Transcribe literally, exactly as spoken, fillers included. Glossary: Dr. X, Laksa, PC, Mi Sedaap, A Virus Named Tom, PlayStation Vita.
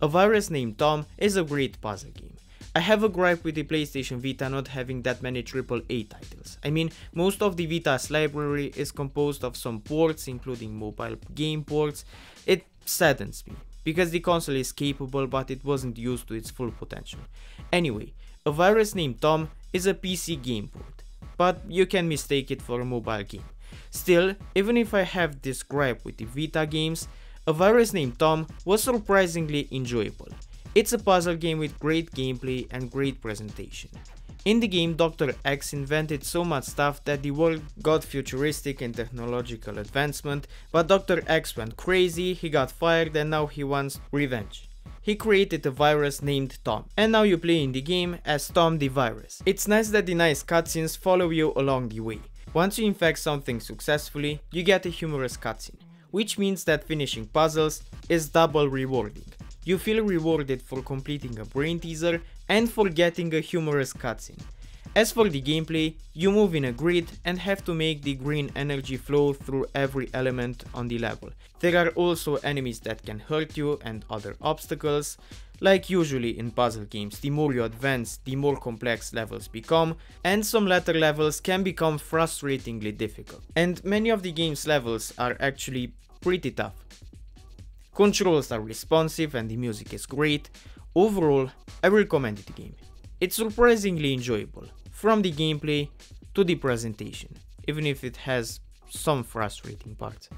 A Virus Named Tom is a great puzzle game. I have a gripe with the PlayStation Vita not having that many triple A titles. I mean, most of the Vita's library is composed of some ports, including mobile game ports. It saddens me, because the console is capable but it wasn't used to its full potential. Anyway, A Virus Named Tom is a P C game port, but you can mistake it for a mobile game. Still, even if I have this gripe with the Vita games, A Virus Named Tom was surprisingly enjoyable. It's a puzzle game with great gameplay and great presentation. In the game, Doctor X invented so much stuff that the world got futuristic and technological advancement, but Doctor X went crazy, he got fired and now he wants revenge. He created a virus named Tom, and now you play in the game as Tom the Virus. It's nice that the nice cutscenes follow you along the way. Once you infect something successfully, you get a humorous cutscene, which means that finishing puzzles is double rewarding. You feel rewarded for completing a brain teaser and for getting a humorous cutscene. As for the gameplay, you move in a grid and have to make the green energy flow through every element on the level. There are also enemies that can hurt you and other obstacles. Like usually in puzzle games, the more you advance, the more complex levels become, and some later levels can become frustratingly difficult. And many of the game's levels are actually pretty tough. Controls are responsive and the music is great. Overall, I recommend the game. It's surprisingly enjoyable, from the gameplay to the presentation, even if it has some frustrating parts.